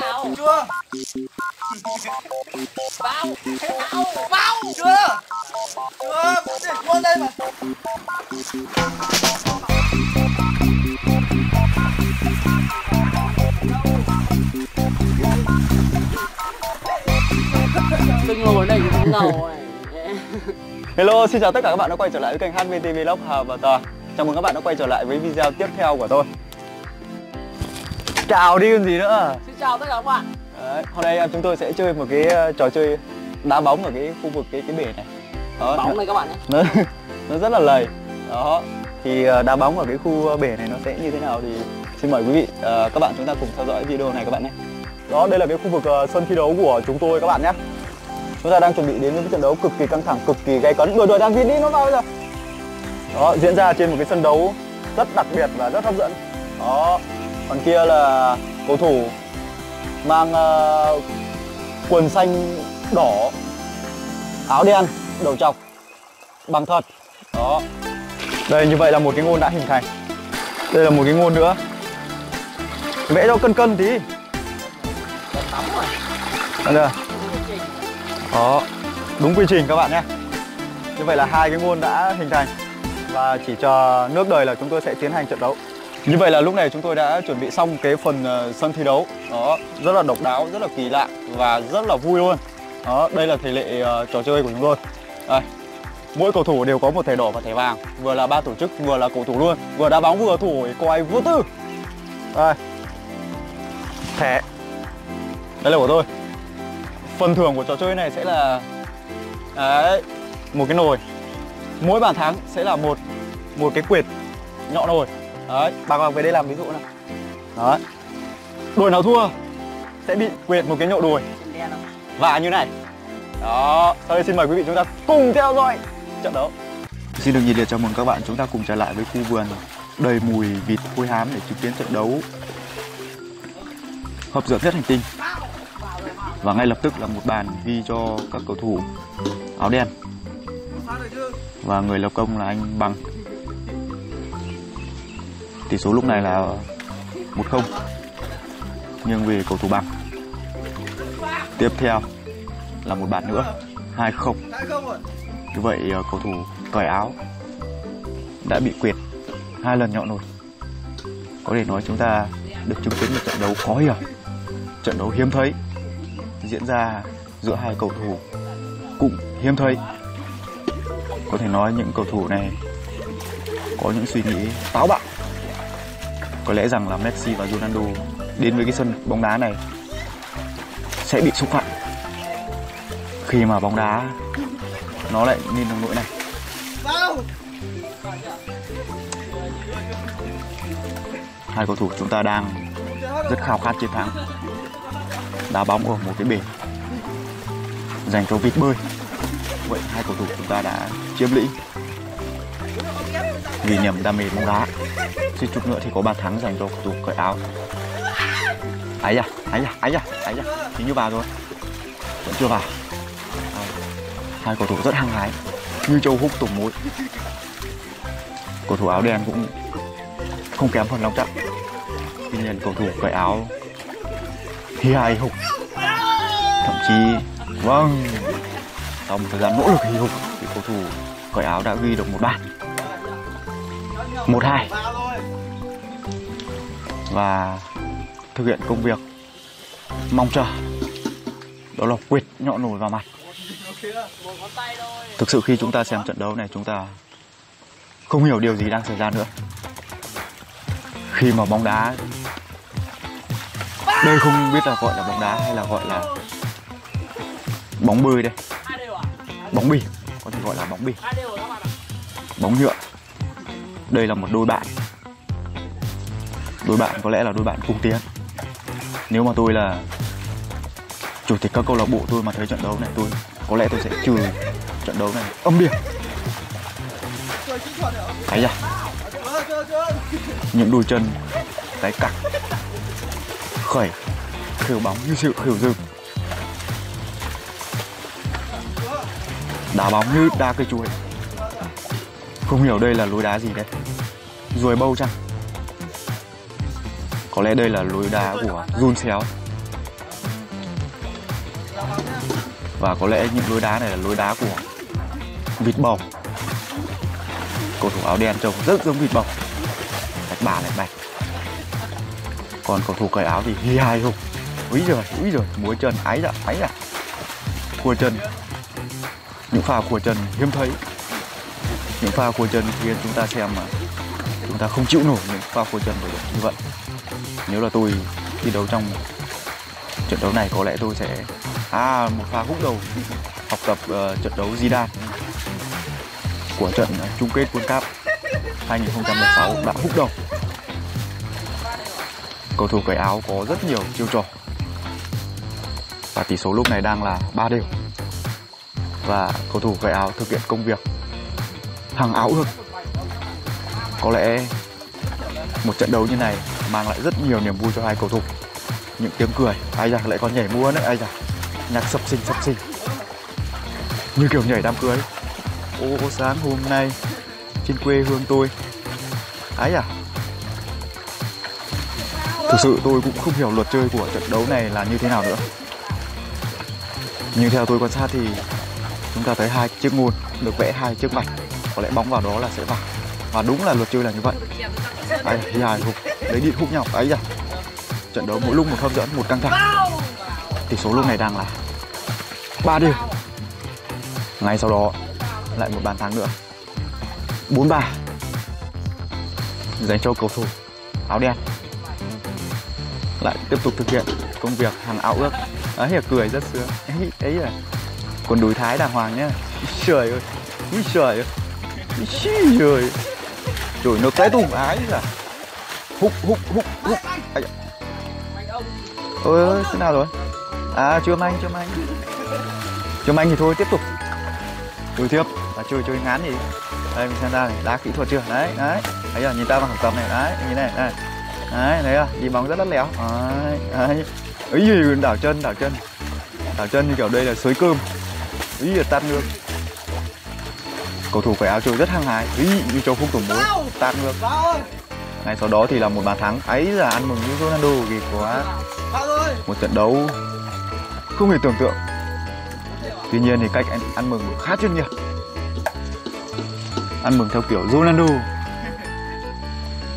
Vào chưa? Vào chưa? Chưa, muốn để quân đây mà. Kinh ngồi đây cũng ngầu này. Hello, xin chào tất cả các bạn đã quay trở lại với kênh HVT Vlog Hà và Tờ. Chào mừng các bạn đã quay trở lại với video tiếp theo của tôi. Chào đi còn gì nữa. Xin chào tất cả các bạn. Đấy, hôm nay chúng tôi sẽ chơi một cái trò chơi đá bóng ở cái khu vực cái bể này. Đó, bóng này các bạn nhé. Nó rất là lầy. Đó. Thì đá bóng ở cái khu bể này nó sẽ như thế nào thì xin mời quý vị các bạn chúng ta cùng theo dõi video này các bạn nhé. Đó, đây là cái khu vực sân thi đấu của chúng tôi các bạn nhé. Chúng ta đang chuẩn bị đến những trận đấu cực kỳ căng thẳng, cực kỳ gay cấn. Đội đang vịt đi nó vào bây giờ. Đó, diễn ra trên một cái sân đấu rất đặc biệt và rất hấp dẫn. Đó, còn kia là cầu thủ mang quần xanh đỏ, áo đen, đầu trọc bằng thật. Đó, đây như vậy là một cái ngôn đã hình thành. Đây là một cái ngôn nữa. Vẽ cho cân cân tí. Đó, đúng quy trình các bạn nhé. Như vậy là hai cái ngôn đã hình thành và chỉ chờ nước đời là chúng tôi sẽ tiến hành trận đấu. Như vậy là lúc này chúng tôi đã chuẩn bị xong cái phần sân thi đấu. Đó, rất là độc đáo, rất là kỳ lạ và rất là vui luôn. Đó, đây là thể lệ trò chơi của chúng tôi. Đây, mỗi cầu thủ đều có một thẻ đỏ và thẻ vàng, vừa là ba tổ chức, vừa là cầu thủ luôn, vừa đá bóng vừa thủ coi vô tư. Đây, thẻ. Đây là của tôi. Phần thưởng của trò chơi này sẽ là đấy, một cái nồi. Mỗi bàn thắng sẽ là một cái quệt nhọn nồi. Đấy, bà con về đây làm ví dụ này. Đấy, đội nào thua sẽ bị quệt một cái nhậu đùi và như này. Đó, sau đây xin mời quý vị chúng ta cùng theo dõi trận đấu. Xin được nhiệt liệt chào mừng các bạn, chúng ta cùng trở lại với khu vườn đầy mùi vịt hôi hám để chứng kiến trận đấu hấp dẫn nhất hành tinh. Và ngay lập tức là một bàn ghi cho các cầu thủ áo đen. Và người lập công là anh Bằng. Tỷ số lúc này là 1-0 nhưng vì cầu thủ Bằng. Tiếp theo là một bàn nữa, 2-0. Như vậy cầu thủ cởi áo đã bị quệt 2 lần nhọn rồi. Có thể nói chúng ta được chứng kiến một trận đấu khó hiểu, trận đấu hiếm thấy diễn ra giữa hai cầu thủ cũng hiếm thấy. Có thể nói những cầu thủ này có những suy nghĩ táo bạo. Có lẽ rằng là Messi và Ronaldo đến với cái sân bóng đá này sẽ bị xúc phạm khi mà bóng đá nó lại lên nông nỗi này. Hai cầu thủ chúng ta đang rất khao khát chiến thắng. Đá bóng ở một cái bể dành cho vịt bơi. Vậy hai cầu thủ chúng ta đã chiếm lĩnh vì nhầm đam mê bóng đá. Suýt chút nữa thì có bàn thắng dành cho cầu thủ cởi áo. Ấy da, hình như vào rồi. Vẫn chưa vào. Hai cầu thủ rất hăng hái như châu húc tủng mối. Cầu thủ áo đen cũng không kém phần long trọng. Tuy nhiên cầu thủ cởi áo hì hài hục, thậm chí vâng, sau một thời gian nỗ lực hì hục thì cầu thủ cởi áo đã ghi được một bàn 1-2 và thực hiện công việc mong chờ, đó là quệt nhọn nổi vào mặt. Thực sự khi chúng ta xem trận đấu này chúng ta không hiểu điều gì đang xảy ra nữa khi mà bóng đá. Đây không biết là gọi là bóng đá hay là gọi là bóng bơi đây. Bóng bì, có thể gọi là bóng bì. Bóng nhựa. Đây là một đôi bạn. Đôi bạn có lẽ là đôi bạn cùng tiến. Nếu mà tôi là chủ tịch các câu lạc bộ tôi mà thấy trận đấu này tôi có lẽ tôi sẽ trừ trận đấu này âm điểm. Thấy chưa? Những đôi chân cái cặc khởi khều bóng như sự khều rừng, đá bóng như đá cây chuối. Không hiểu đây là lối đá gì đây. ruồi bâu chăng? Có lẽ đây là lối đá của Jun Xéo. Và có lẽ những lối đá này là lối đá của vịt bầu. Cầu thủ áo đen trông rất giống vịt bầu, lạch bà lạch bạch. Còn cầu thủ cởi áo thì hi hai hùng. Úi giời, múa chân, ái dạ Khua chân, những pha khua chân hiếm thấy. Những pha khua chân khiến chúng ta xem mà chúng ta không chịu nổi những pha khua chân như vậy. Nếu là tôi thi đấu trong trận đấu này có lẽ tôi sẽ... một pha húc đầu học tập trận đấu Zidane của trận chung kết World Cup 2016 đã húc đầu. Cầu thủ cởi áo có rất nhiều chiêu trò. Và tỷ số lúc này đang là 3-0. Và cầu thủ cởi áo thực hiện công việc hàng áo ước. Có lẽ một trận đấu như này mang lại rất nhiều niềm vui cho hai cầu thủ. Những tiếng cười, ai da lại còn nhảy múa nữa, ai da. Nhạc sập sinh như kiểu nhảy đám cưới. Ô sáng hôm nay trên quê hương tôi. Ấy à, thực sự tôi cũng không hiểu luật chơi của trận đấu này là như thế nào nữa. Nhưng theo tôi quan sát thì chúng ta thấy hai chiếc ngôn được vẽ hai chiếc bạch, có lẽ bóng vào đó là sẽ vào. Và đúng là luật chơi là như vậy. Ấy à, đấy đi hút nhau. Ấy à, trận đấu mỗi lúc một hấp dẫn, một căng thẳng. Tỷ số lúc này đang là 3-0. Ngay sau đó lại một bàn thắng nữa, 4-3 dành cho cầu thủ áo đen. Lại tiếp tục thực hiện công việc hàng áo ước. Ấy là cười rất sướng. Ấy là còn đối thái đàng hoàng nhá. Trời ơi, úi trời ơi, úi trời, trời nó cái tùng ái là húc. Ôi ơi, thế nào rồi? Chưa manh thì thôi, tiếp tục chơi tiếp. Và chơi ngán thì đây mình xem ra này, đá kỹ thuật chưa đấy thấy là nhìn ta vào học tập này đấy, như này này đấy, thấy không? Nhìn bóng rất léo đấy. Ấy gì đảo chân như kiểu đây là xới cơm. Ý là tát nước. Cầu thủ phải áo chơi rất hăng hái, ý như cháu không tưởng bố tát nước. Ngay sau đó thì là một bàn thắng. Ấy là ăn mừng với Ronaldo vì quá một trận đấu không hề tưởng tượng. Tuy nhiên thì cách ăn mừng khá chuyên nghiệp. Ăn mừng theo kiểu Ronaldo,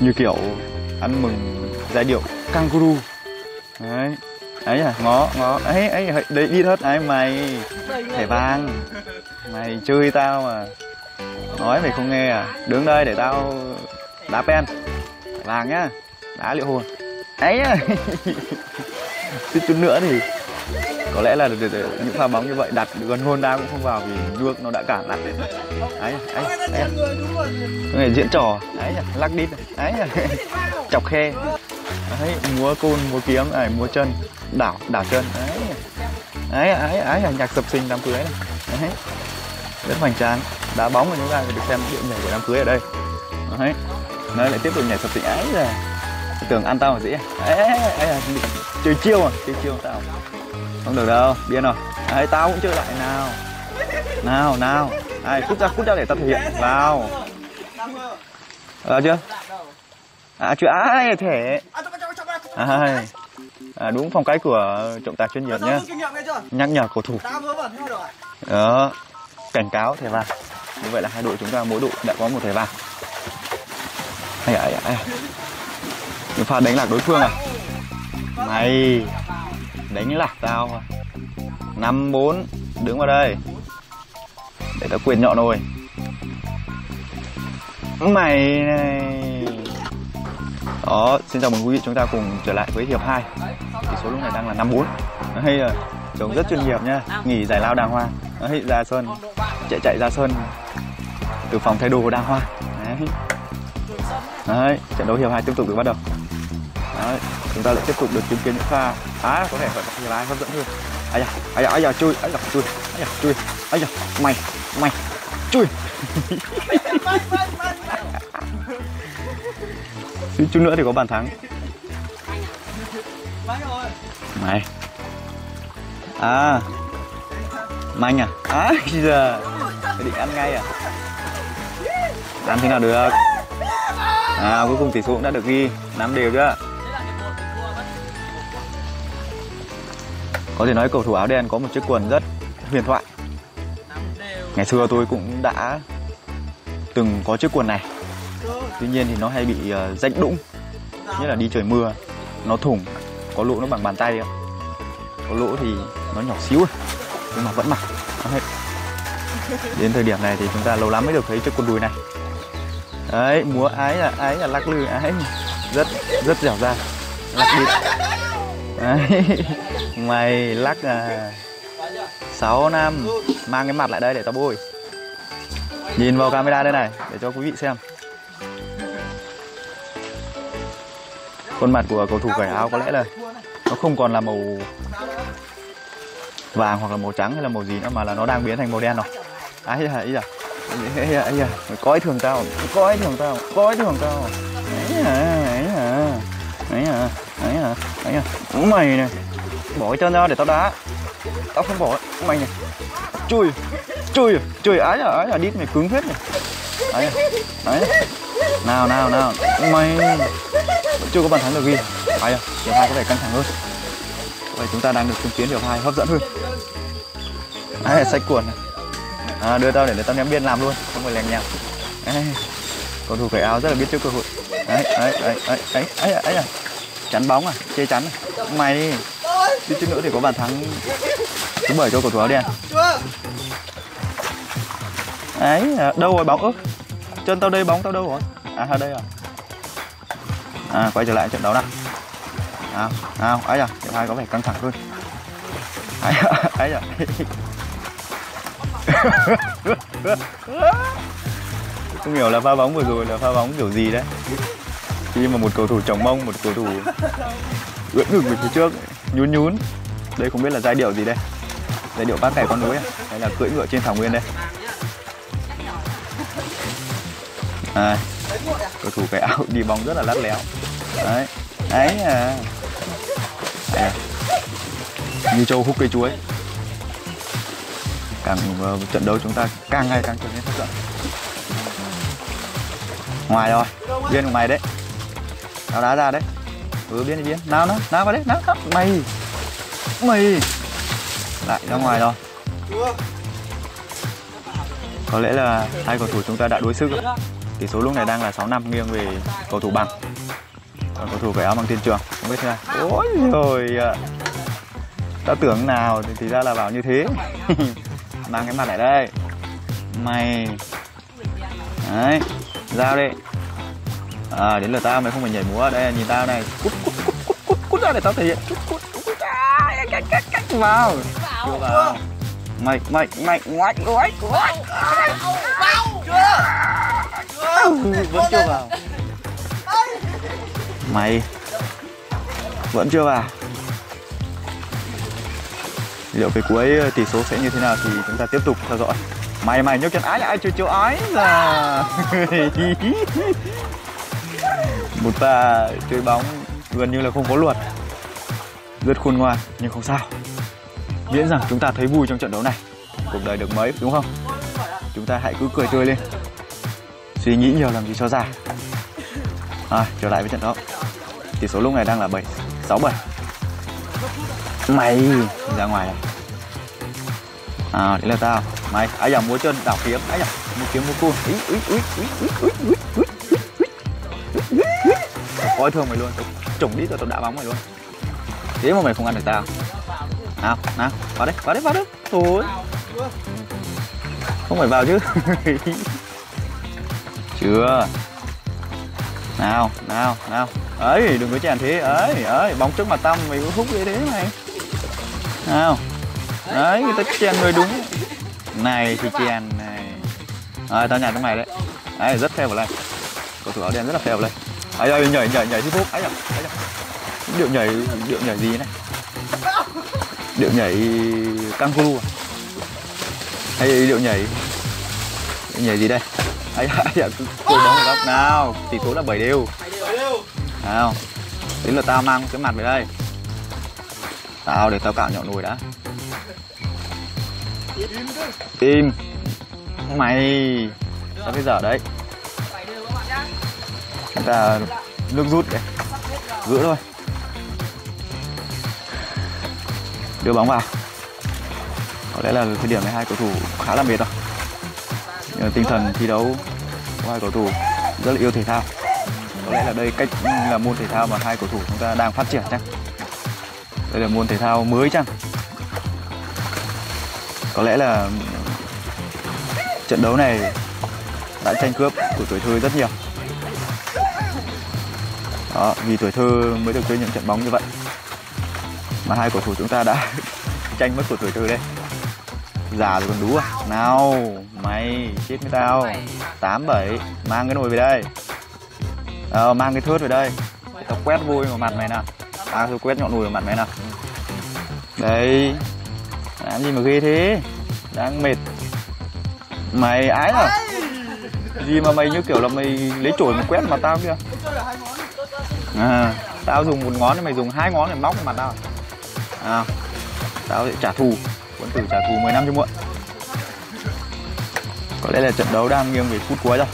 như kiểu ăn mừng giai điệu Kangaroo. Đấy, ấy à, ngó, ấy, đấy đi thớt, ấy mày, thẻ vàng, mày chơi tao mà, nói mày không nghe à, đứng đây để tao đá pen, thẻ vàng nhá, đá liệu hồn, ấy à, tiếp chút nữa thì có lẽ là để những pha bóng như vậy đặt gần hơn đá cũng không vào vì nước nó đã cản lại. Ấy, người diễn trò, ấy lắc đít, ấy chọc khe, ấy múa côn, múa kiếm, ấy múa chân, đảo chân, ấy nhạc sập sinh đám cưới này, ấy rất hoành tráng. Đá bóng của chúng ta được xem điệu nhảy của đám cưới ở đây, ấy nó lại tiếp tục nhảy sập sinh, ấy là tưởng ăn tao mà dĩ, ấy chơi chiêu tao. Không được đâu, điên rồi. Đấy, tao cũng chơi lại nào. Nào. Ai, cút ra để tao thể hiện. Vào. Vào chưa? Chưa ai thể. Đúng phong cách của trọng tài chuyên nghiệp nhá. Nhắc nhở cầu thủ. Đó. Cảnh cáo thẻ vàng. Như vậy là hai đội chúng ta mỗi đội đã có một thẻ vàng. Những pha đánh lạc đối phương à? Mày đánh lạc tao. 5-4 đứng vào đây để tao quyền nhọn rồi mày này. Đó, xin chào mừng quý vị, chúng ta cùng trở lại với hiệp 2. Tỷ số lúc này đang là 5-4. Hay là trông rất chuyên nghiệp nha, nghỉ giải lao đàng hoàng. Hay ra sân, chạy ra sân từ phòng thay đồ đàng hoàng. Đấy, trận đấu hiệp 2 tiếp tục được bắt đầu. Đấy, chúng ta lại tiếp tục được chứng kiến những pha có thể là ai hấp dẫn hơn. Ấy da chui mày chui chút nữa thì có bàn thắng mày. Manh à, giờ định ăn ngay à, làm thế nào được. À, cuối cùng tỷ số cũng đã được ghi 5 đều chưa? Có thể nói cầu thủ áo đen có một chiếc quần rất huyền thoại. Ngày xưa tôi cũng đã từng có chiếc quần này. Tuy nhiên thì nó hay bị rách đũng, nhất là đi trời mưa, nó thủng, có lỗ nó bằng bàn tay, có lỗ thì nó nhỏ xíu nhưng mà vẫn mặc không hết. Đến thời điểm này thì chúng ta lâu lắm mới được thấy chiếc quần đùi này. Đấy, múa ái là lắc lư ái, rất dẻo dai, lắc đi. Đấy, mày lắc 6 năm, mang cái mặt lại đây để tao bôi. Nhìn vào camera đây này để cho quý vị xem. Khuôn mặt của cầu thủ cởi áo có lẽ là nó không còn là màu vàng hoặc là màu trắng hay là màu gì nữa, mà là nó đang biến thành màu đen rồi. Ấy à, ấy à, ấy à, ấy à, mày coi thường tao, coi thường tao, coi thường tao. Ấy à, ấy à, ấy à, ấy à, ấy à, mày này, bỏ cái chân ra để tao đá. Tao không bỏ, mày này, chui, chui, chui, ấy à, đít mày cứng hết này. Đấy, đấy, nào, nào, nào, mày vẫn chưa có bàn thắng được ghi. Đấy à, hiệp 2 có vẻ căng thẳng hơn. Vậy chúng ta đang được chứng kiến hiệp 2 hấp dẫn hơn. Đấy, sách cuộn này. À, đưa tao để tao ném biên làm luôn, không phải lèng nhèm. Cầu thủ cởi áo rất là biết trước cơ hội. Đấy, đấy, đấy, đấy, đấy, đấy, đấy à. Chắn bóng à, chê chắn à. Mày đi, chứ chút nữa thì có bàn thắng thứ 7 cho cầu thủ áo đen. Đấy, đâu rồi bóng ớ? Chân tao đây, bóng tao đâu rồi? À, đây à. À, quay trở lại trận đấu nào. Nào, nào, ấy à, hiệp 2 có vẻ căng thẳng hơn. Ấy à, ấy à. Không hiểu là pha bóng vừa rồi là pha bóng kiểu gì đấy. Khi mà một cầu thủ chồng mông, một cầu thủ ưỡn ngực về phía trước, nhún nhún. Đây không biết là giai điệu gì đây. Giai điệu bác cày con núi à? Hay là cưỡi ngựa trên thảo nguyên đây? À, cầu thủ cái áo đi bóng rất là lắt léo. Đấy, ấy à. À, như trâu hút cây chuối. Càng trận đấu chúng ta càng ngày càng trở nên hấp dẫn. Ngoài rồi, biên của mày đấy. Tao đá ra đấy. Ừ, biên đi biên. Nào nó, nào vào đấy, nào, nào. Mày, mày. Lại ra ngoài rồi. Có lẽ là hai cầu thủ chúng ta đã đối sức rồi. Tỷ số lúc này đang là 6-5 nghiêng về cầu thủ bằng. Còn cầu thủ cởi áo bằng tiền trường, không biết thế nào. Ôi rồi ạ. Tao tưởng nào thì ra là bảo như thế. Mang cái mặt lại đây. Mày. Đấy, giao đi. À, đến lượt tao, mày không phải nhảy múa. Đây, nhìn tao này. Cút, cút, cút, cút, cút, cút ra để tao thể hiện. Cút, cút, cút, à, cách, cách, cách vào. Chưa vào. Mày, mày, mày, ngoách, ngoách, ngoách. Chưa. Vẫn chưa vào. Mày. Vẫn chưa vào. Liệu cái cuối tỷ số sẽ như thế nào thì chúng ta tiếp tục theo dõi. Mày mày nhớ chân ái là ai chưa chiếu ái là. Một ta chơi bóng gần như là không có luật. Rất khôn ngoan nhưng không sao. Miễn rằng chúng ta thấy vui trong trận đấu này. Cuộc đời được mấy đúng không? Chúng ta hãy cứ cười tươi lên. Suy nghĩ nhiều làm gì cho ra. À, trở lại với trận đấu. Tỷ số lúc này đang là 7-6-7. Mày ra ngoài này. À, đấy là tao. Mày, ai dòng múa chân, đảo kiếm, ai dòng múa kiếm múa cua. Coi thường mày luôn, chủng đít rồi tao đã bóng mày luôn. Thế mà mày không ăn được tao. Nào, nào, vào đây, vào đây, vào đây. Thôi. Không phải vào chứ. Chưa. Nào, nào, nào. Ấy, đừng có chèn thế, ấy, ấy, bóng trước mặt tao mày có hút như thế mày. Nào. Đấy, người ta chèn người đúng. Này thì chèn này. À, tao nhặt cái mày đấy. Đấy, rất fair play. Cầu thủ áo đen rất là fair play. Ấy ơi, nhảy nhảy nhảy chứ phúc. Ấy à. Điệu nhảy gì này? Điệu nhảy Kangaroo à? Hay điệu nhảy gì đây? Ấy à, cứ bóng vào góc nào. Tỷ số là 7 đều. Nào. Đến lượt tao mang cái mặt về đây. Tao để tao cạo nhọn nồi đã. Tim mày sao bây giờ đấy là nước rút đấy, giữ thôi, đưa bóng vào. Có lẽ là thời điểm này hai cầu thủ khá là mệt rồi, nhưng mà tinh thần thi đấu của hai cầu thủ rất là yêu thể thao. Có lẽ là đây cách là môn thể thao mà hai cầu thủ chúng ta đang phát triển chắc. Đây là môn thể thao mới chăng? Có lẽ là trận đấu này đã tranh cướp của tuổi thơ rất nhiều. Đó, vì tuổi thơ mới được chơi những trận bóng như vậy mà hai cầu thủ chúng ta đã tranh mất của tuổi thơ đây. Già rồi còn đú à? Nào, mày chết với tao. 8-7, mang cái nồi về đây. Mang cái thớt về đây. Tao quét vôi vào mặt mày nào. Tao quét nhọn nồi vào mặt mày nào. Đấy. Làm gì mà ghê thế? Đang mệt. Mày ái hả? Gì mà mày như kiểu là mày lấy chổi mà quét mặt tao kia. À, tao dùng một ngón thì mày dùng hai ngón để móc mặt tao. À, tao sẽ trả thù. Quân tử trả thù 10 năm cho muộn. Có lẽ là trận đấu đang nghiêng về phút cuối rồi.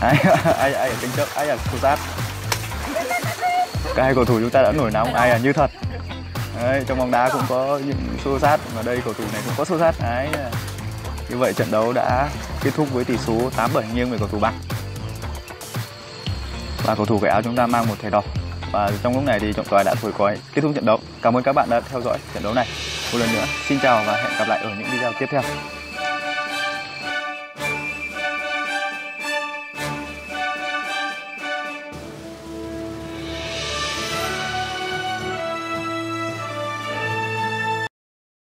Ai ở tranh chấp, ai ở xô sát. Các hai cầu thủ chúng ta đã nổi nóng, ai là như thật. Đấy, trong bóng đá cũng có những xô sát, mà đây cầu thủ này cũng có xô sát. Đấy. Như vậy trận đấu đã kết thúc với tỷ số 8-7 nghiêng về cầu thủ Bắc. Và cầu thủ cái áo chúng ta mang một thẻ đỏ. Và trong lúc này thì trọng tài đã thổi còi kết thúc trận đấu. Cảm ơn các bạn đã theo dõi trận đấu này. Một lần nữa, xin chào và hẹn gặp lại ở những video tiếp theo.